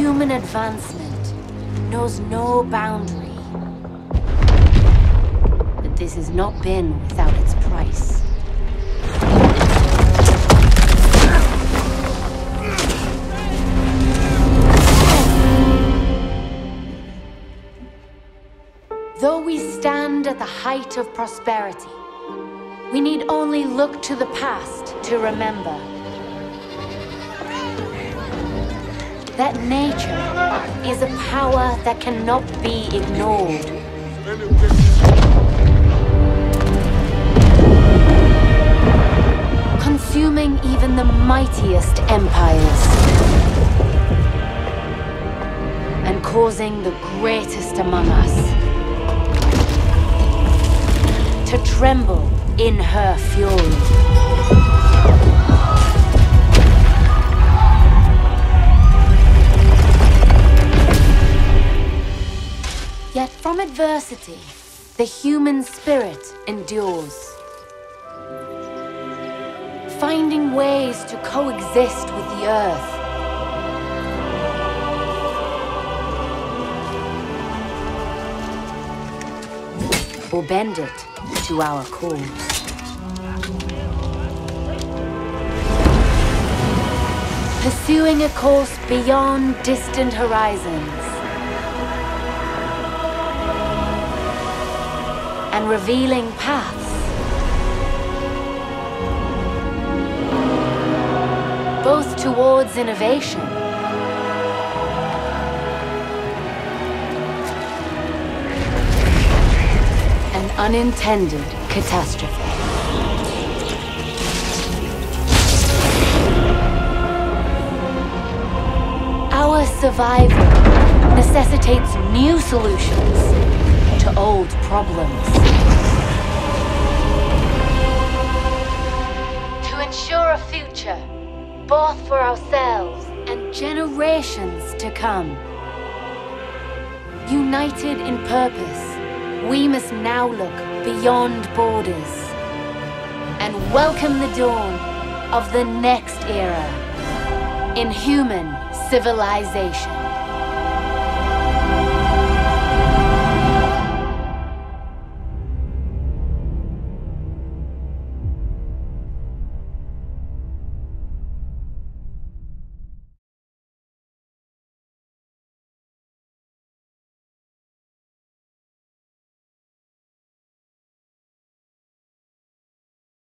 Human advancement knows no boundary. But this has not been without its price. Though we stand at the height of prosperity, we need only look to the past to remember that nature is a power that cannot be ignored. Consuming even the mightiest empires and causing the greatest among us to tremble in her fury. Yet from adversity, the human spirit endures, finding ways to coexist with the earth, or bend it to our cause. Pursuing a course beyond distant horizons, and revealing paths, both towards innovation and unintended catastrophe. Our survival necessitates new solutions to old problems. To ensure a future, both for ourselves and generations to come. United in purpose, we must now look beyond borders and welcome the dawn of the next era in human civilization.